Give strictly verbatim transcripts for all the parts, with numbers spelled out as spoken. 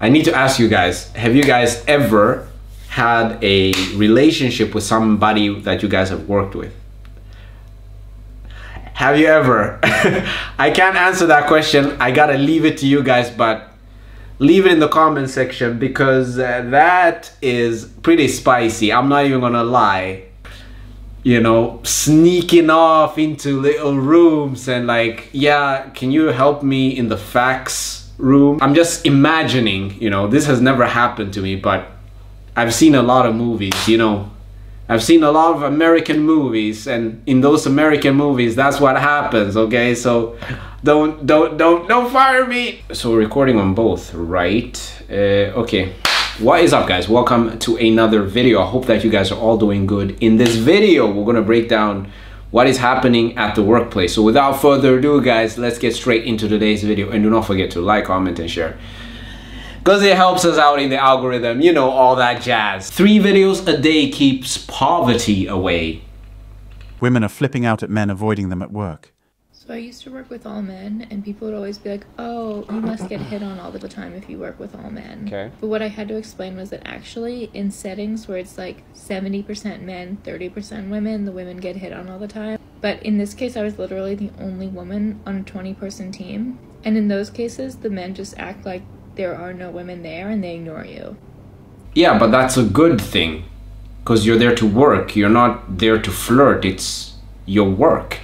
I need to ask you guys, have you guys ever had a relationship with somebody that you guys have worked with? Have you ever? I can't answer that question. I gotta leave it to you guys, but leave it in the comment section, because uh, that is pretty spicy. I'm not even gonna lie. You know, sneaking off into little rooms and like, yeah, can you help me in the fax room? I'm just imagining, you know, this has never happened to me, but I've seen a lot of movies, you know. I've seen a lot of American movies, and in those American movies, that's what happens, okay? So don't, don't, don't, don't fire me. So we're recording on both, right? Uh, okay. What is up, guys? Welcome to another video. I hope that you guys are all doing good. In this video, we're gonna break down what is happening at the workplace. So without further ado, guys, let's get straight into today's video. And do not forget to like, comment, and share, because it helps us out in the algorithm, you know, all that jazz. Three videos a day keeps poverty away. Women are flipping out at men avoiding them at work. So I used to work with all men, and people would always be like, oh, you must get hit on all the time if you work with all men. Okay. But what I had to explain was that actually in settings where it's like seventy percent men, thirty percent women, the women get hit on all the time. But in this case, I was literally the only woman on a twenty person team. And in those cases, the men just act like there are no women there and they ignore you. Yeah, but that's a good thing, because you're there to work. You're not there to flirt. It's your work.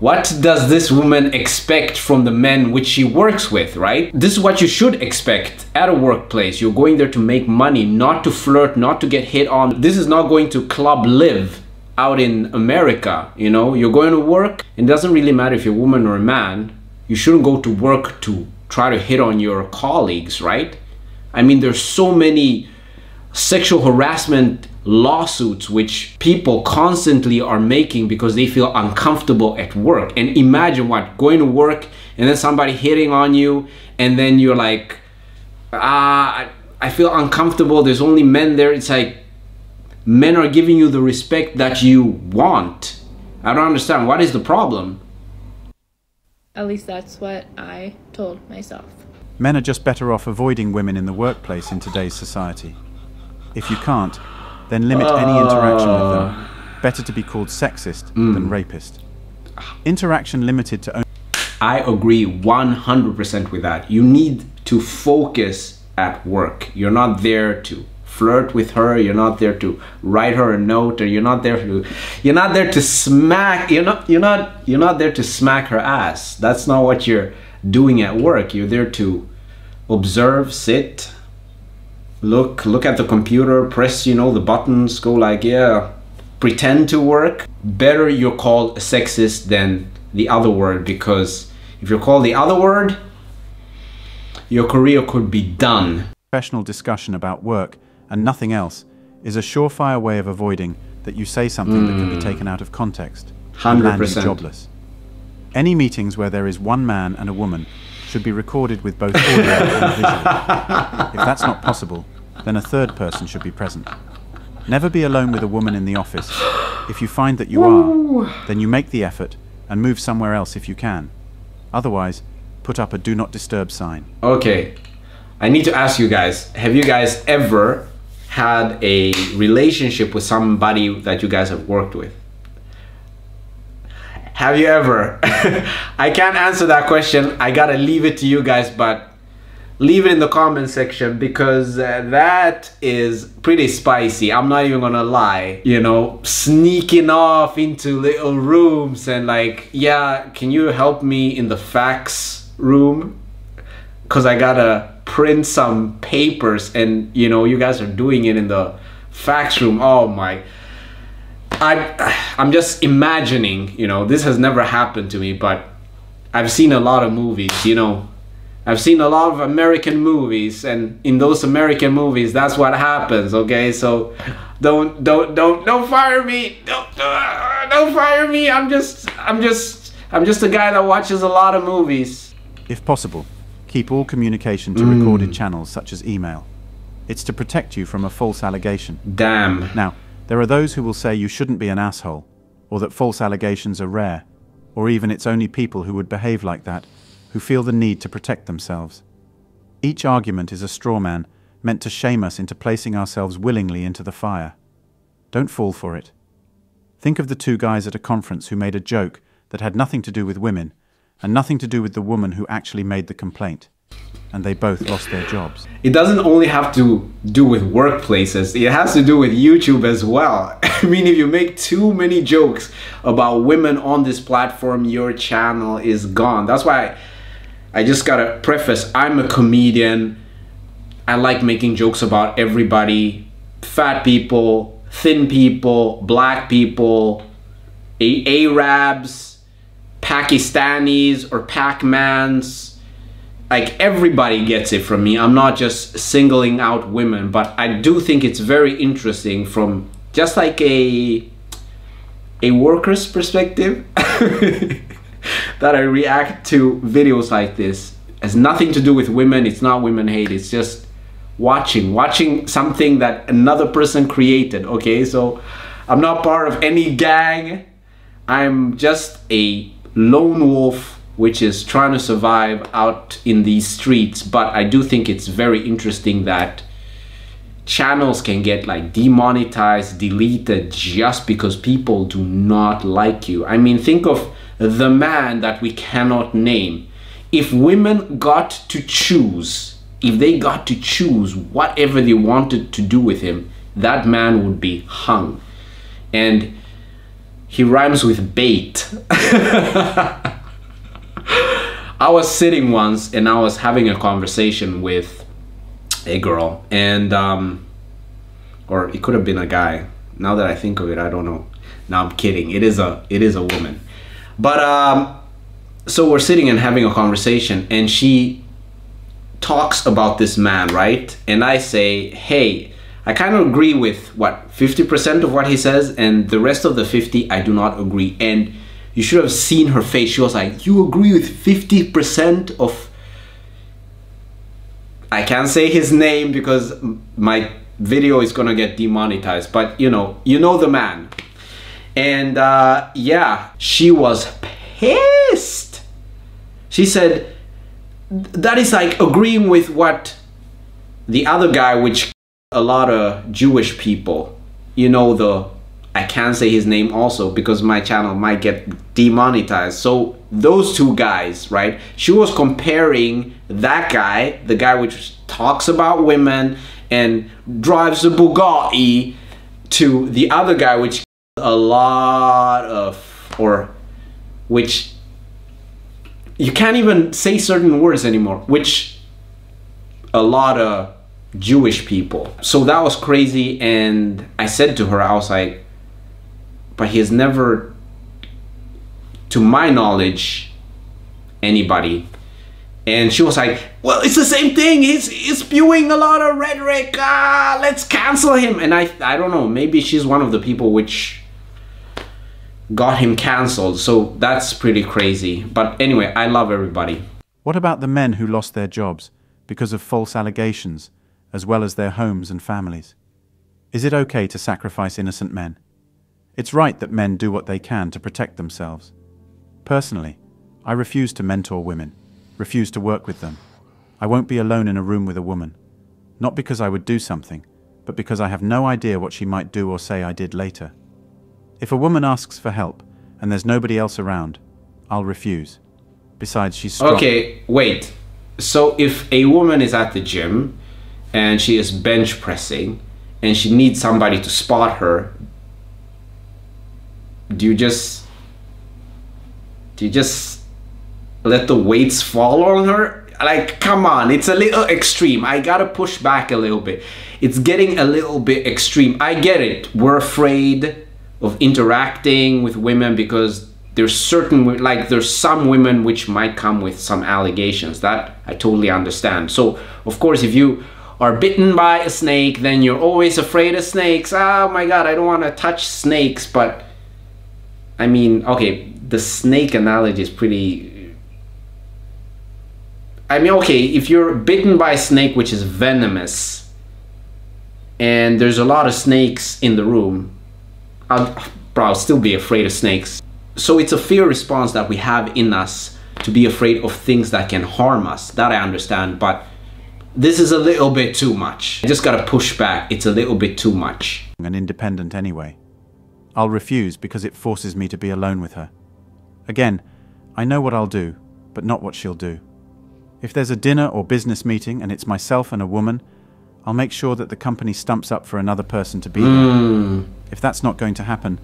What does this woman expect from the men which she works with, right? This is what you should expect at a workplace. You're going there to make money, not to flirt, not to get hit on. This is not going to Club Live out in America, you know? You're going to work. It doesn't really matter if you're a woman or a man. You shouldn't go to work to try to hit on your colleagues, right? I mean, there's so many sexual harassment lawsuits which people constantly are making because they feel uncomfortable at work. And imagine what, going to work and then somebody hitting on you, and then you're like, ah, I feel uncomfortable, there's only men there. It's like, men are giving you the respect that you want. I don't understand, what is the problem? At least that's what I told myself. Men are just better off avoiding women in the workplace in today's society. If you can't, then limit uh, any interaction with them. Better to be called sexist mm. than rapist. Interaction limited to only... I agree one hundred percent with that. You need to focus at work. You're not there to flirt with her. You're not there to write her a note, or you're not there to, you're not there to smack, you're not, you're not, you're not there to smack her ass. That's not what you're doing at work. You're there to observe, sit, look, look at the computer, press, you know, the buttons, go like, yeah, pretend to work. Better you're called a sexist than the other word, because if you're called the other word, your career could be done. Professional discussion about work and nothing else is a surefire way of avoiding that you say something mm. that can be taken out of context and land you jobless. Any meetings where there is one man and a woman should be recorded with both audio and visual. If that's not possible, then a third person should be present. Never be alone with a woman in the office. If you find that you Woo. are, then you make the effort and move somewhere else if you can. Otherwise, put up a do not disturb sign. Okay, I need to ask you guys, have you guys ever had a relationship with somebody that you guys have worked with? Have you ever? I can't answer that question. I gotta leave it to you guys, but leave it in the comment section, because uh, that is pretty spicy. I'm not even gonna lie. You know, sneaking off into little rooms and like, yeah, can you help me in the fax room? Because I gotta print some papers, and you know, you guys are doing it in the fax room. Oh my, I, I'm just imagining, you know, this has never happened to me, but I've seen a lot of movies, you know. I've seen a lot of American movies, and in those American movies, that's what happens, okay? So don't, don't, don't, don't fire me, don't, don't fire me. I'm just, I'm just, I'm just a guy that watches a lot of movies. If possible, keep all communication to mm. recorded channels such as email. It's to protect you from a false allegation. Damn. Now, there are those who will say you shouldn't be an asshole, or that false allegations are rare, or even it's only people who would behave like that, who feel the need to protect themselves. Each argument is a straw man, meant to shame us into placing ourselves willingly into the fire. Don't fall for it. Think of the two guys at a conference who made a joke that had nothing to do with women, and nothing to do with the woman who actually made the complaint. And they both lost their jobs. It doesn't only have to do with workplaces, it has to do with YouTube as well. I mean, if you make too many jokes about women on this platform, your channel is gone. That's why I just gotta preface, I'm a comedian. I like making jokes about everybody. Fat people, thin people, black people, Arabs, Pakistanis or Pac-Mans. Like, everybody gets it from me. I'm not just singling out women, but I do think it's very interesting from just like a a worker's perspective that I react to videos like this. It has nothing to do with women. It's not women hate. It's just watching, watching something that another person created, okay? So I'm not part of any gang. I'm just a lone wolf, which is trying to survive out in these streets. But I do think it's very interesting that channels can get like demonetized, deleted, just because people do not like you. I mean, think of the man that we cannot name. If women got to choose, if they got to choose whatever they wanted to do with him, that man would be hung. And he rhymes with bait. I was sitting once and I was having a conversation with a girl, and um, or it could have been a guy. Now that I think of it, I don't know. No, I'm kidding. It is a it is a woman. But um, so we're sitting and having a conversation, and she talks about this man, right? And I say, hey, I kind of agree with what fifty percent of what he says, and the rest of the fifty I do not agree. And you should have seen her face. She was like, you agree with fifty percent of... I can't say his name because my video is gonna get demonetized, but you know, you know the man. And uh, yeah, she was pissed. She said, that is like agreeing with what the other guy, which a lot of Jewish people, you know, the... I can't say his name also because my channel might get demonetized. So those two guys, right? She was comparing that guy, the guy which talks about women and drives a Bugatti, to the other guy which a lot of, or which you can't even say certain words anymore, which a lot of Jewish people. So that was crazy. And I said to her, I was like, but he has never, to my knowledge, anybody. And she was like, well, it's the same thing. He's, he's spewing a lot of rhetoric. Ah, let's cancel him. And I, I don't know, maybe she's one of the people which got him canceled. So that's pretty crazy. But anyway, I love everybody. What about the men who lost their jobs because of false allegations, as well as their homes and families? Is it okay to sacrifice innocent men? It's right that men do what they can to protect themselves. Personally, I refuse to mentor women, refuse to work with them. I won't be alone in a room with a woman, not because I would do something, but because I have no idea what she might do or say I did later. If a woman asks for help and there's nobody else around, I'll refuse. Besides, she's strong. Okay, wait. So if a woman is at the gym and she is bench pressing and she needs somebody to spot her, Do you just do you just let the weights fall on her? Like, come on, it's a little extreme. I gotta push back a little bit. It's getting a little bit extreme. I get it. We're afraid of interacting with women because there's certain, like there's some women which might come with some allegations. That I totally understand. So of course, if you are bitten by a snake, then you're always afraid of snakes. Oh my God, I don't want to touch snakes, but I mean, okay, the snake analogy is pretty... I mean, okay, if you're bitten by a snake which is venomous and there's a lot of snakes in the room, I'll, bro, I'll still be afraid of snakes. So it's a fear response that we have in us to be afraid of things that can harm us. That I understand, but This is a little bit too much. I just gotta push back. It's a little bit too much. And independent anyway. I'll refuse because it forces me to be alone with her. Again, I know what I'll do, but not what she'll do. If there's a dinner or business meeting and it's myself and a woman, I'll make sure that the company stumps up for another person to be there. Mm. If that's not going to happen,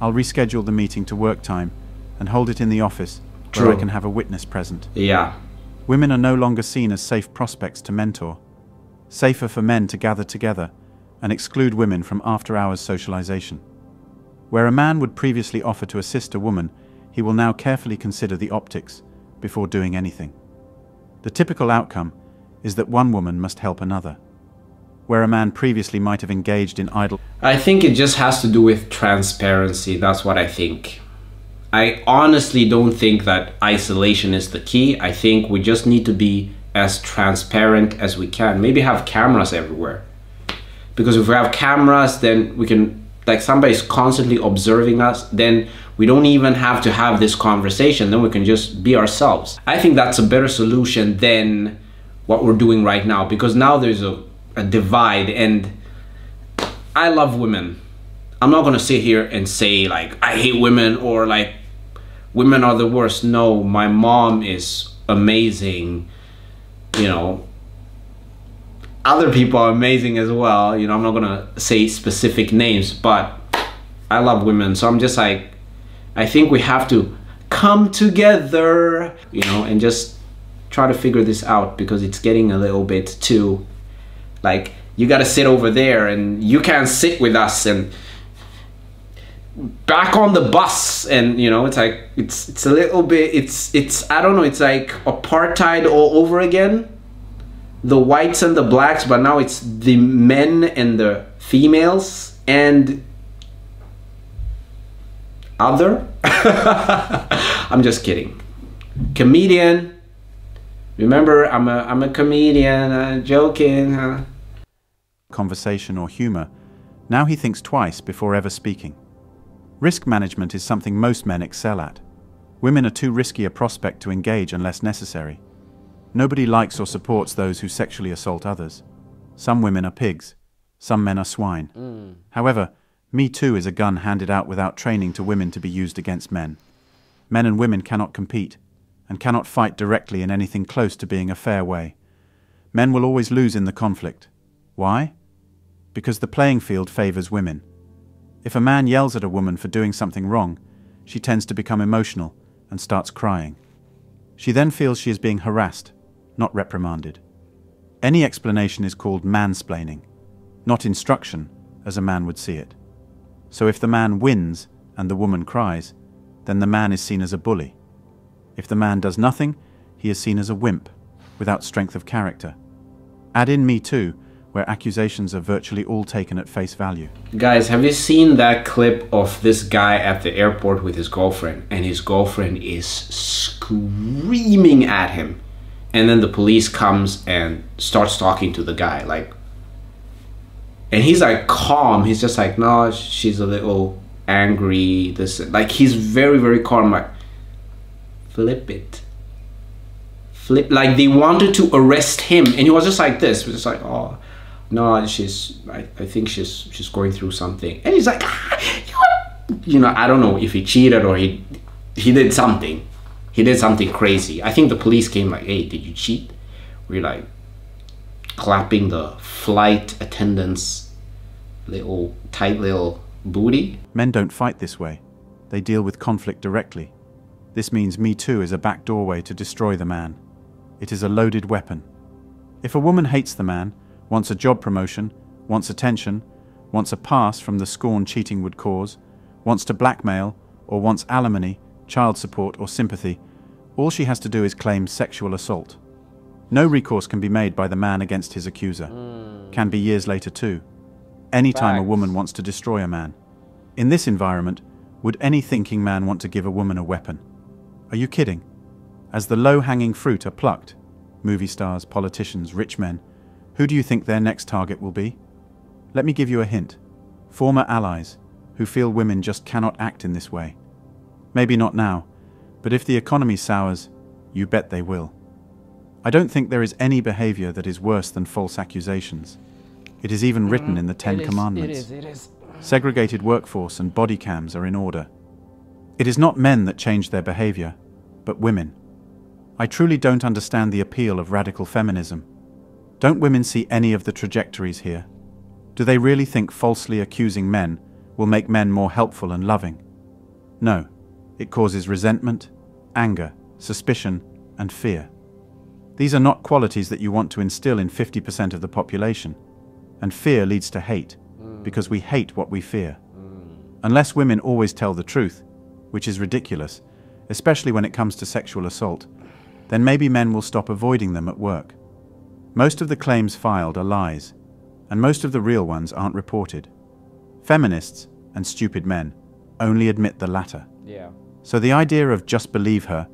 I'll reschedule the meeting to work time and hold it in the office True. Where I can have a witness present. Yeah. Women are no longer seen as safe prospects to mentor. Safer for men to gather together and exclude women from after-hours socialization. Where a man would previously offer to assist a woman, he will now carefully consider the optics before doing anything. The typical outcome is that one woman must help another, where a man previously might have engaged in idle... I think it just has to do with transparency. That's what I think. I honestly don't think that isolation is the key. I think we just need to be as transparent as we can. Maybe have cameras everywhere. Because if we have cameras, then we can... like somebody's constantly observing us, then we don't even have to have this conversation. Then we can just be ourselves. I think that's a better solution than what we're doing right now, because now there's a, a divide, and I love women. I'm not gonna sit here and say like, I hate women or like, women are the worst. No, my mom is amazing, you know. Other people are amazing as well, you know, I'm not gonna say specific names, but I love women, so I'm just like, I think we have to come together, you know, and just try to figure this out, because it's getting a little bit too, like, you gotta sit over there and you can't sit with us and back on the bus, and you know, it's like, it's, it's a little bit, it's, it's, I don't know, it's like apartheid all over again. The whites and the blacks, but now it's the men and the females and other. I'm just kidding. Comedian. Remember, I'm a, I'm a comedian, uh, joking. Huh? Conversation or humor. Now he thinks twice before ever speaking. Risk management is something most men excel at. Women are too risky a prospect to engage unless necessary. Nobody likes or supports those who sexually assault others. Some women are pigs. Some men are swine. Mm. However, Me Too is a gun handed out without training to women to be used against men. Men and women cannot compete and cannot fight directly in anything close to being a fair way. Men will always lose in the conflict. Why? Because the playing field favors women. If a man yells at a woman for doing something wrong, she tends to become emotional and starts crying. She then feels she is being harassed, not reprimanded. Any explanation is called mansplaining, not instruction, as a man would see it. So if the man wins and the woman cries, then the man is seen as a bully. If the man does nothing, he is seen as a wimp, without strength of character. Add in Me Too, where accusations are virtually all taken at face value. Guys, have you seen that clip of this guy at the airport with his girlfriend, and his girlfriend is screaming at him, and then the police comes and starts talking to the guy, like, and he's like calm, he's just like, no, she's a little angry, this, like, he's very, very calm, like, flip it. Flip, like, they wanted to arrest him, and he was just like this, just like, oh, no, she's, I, I think she's, she's going through something. And he's like, ah, you know, I don't know if he cheated or he, he did something. He did something crazy. I think the police came like, hey, did you cheat? We're like clapping the flight attendant's little, tight little booty. Men don't fight this way. They deal with conflict directly. This means Me Too is a backdoor way to destroy the man. It is a loaded weapon. If a woman hates the man, wants a job promotion, wants attention, wants a pass from the scorn cheating would cause, wants to blackmail, or wants alimony, child support, or sympathy, all she has to do is claim sexual assault. No recourse can be made by the man against his accuser. Mm. Can be years later too. Anytime a woman wants to destroy a man. In this environment, would any thinking man want to give a woman a weapon? Are you kidding? As the low-hanging fruit are plucked, movie stars, politicians, rich men, who do you think their next target will be? Let me give you a hint. Former allies, who feel women just cannot act in this way. Maybe not now, but if the economy sours, you bet they will. I don't think there is any behavior that is worse than false accusations. It is even written in the Ten it is, Commandments. It is, it is. Segregated workforce and body cams are in order. It is not men that change their behavior, but women. I truly don't understand the appeal of radical feminism. Don't women see any of the trajectories here? Do they really think falsely accusing men will make men more helpful and loving? No, it causes resentment, anger, suspicion, and fear. These are not qualities that you want to instill in fifty percent of the population. And fear leads to hate, because we hate what we fear. Unless women always tell the truth, which is ridiculous, especially when it comes to sexual assault, then maybe men will stop avoiding them at work. Most of the claims filed are lies, and most of the real ones aren't reported. Feminists, and stupid men, only admit the latter. Yeah. So the idea of just believe her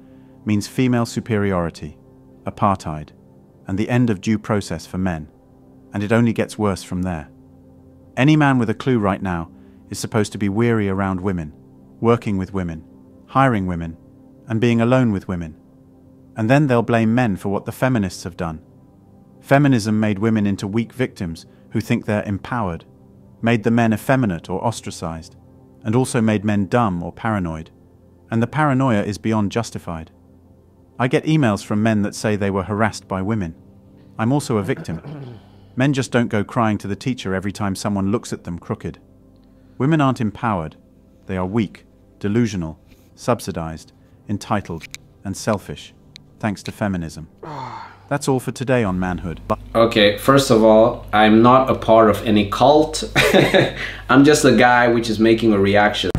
means female superiority, apartheid, and the end of due process for men. And it only gets worse from there. Any man with a clue right now is supposed to be weary around women, working with women, hiring women, and being alone with women. And then they'll blame men for what the feminists have done. Feminism made women into weak victims who think they're empowered, made the men effeminate or ostracized, and also made men dumb or paranoid. And the paranoia is beyond justified. I get emails from men that say they were harassed by women. I'm also a victim. Men just don't go crying to the teacher every time someone looks at them crooked. Women aren't empowered. They are weak, delusional, subsidized, entitled, and selfish, thanks to feminism. That's all for today on Manhood. Okay, first of all, I'm not a part of any cult. I'm just a guy which is making a reaction.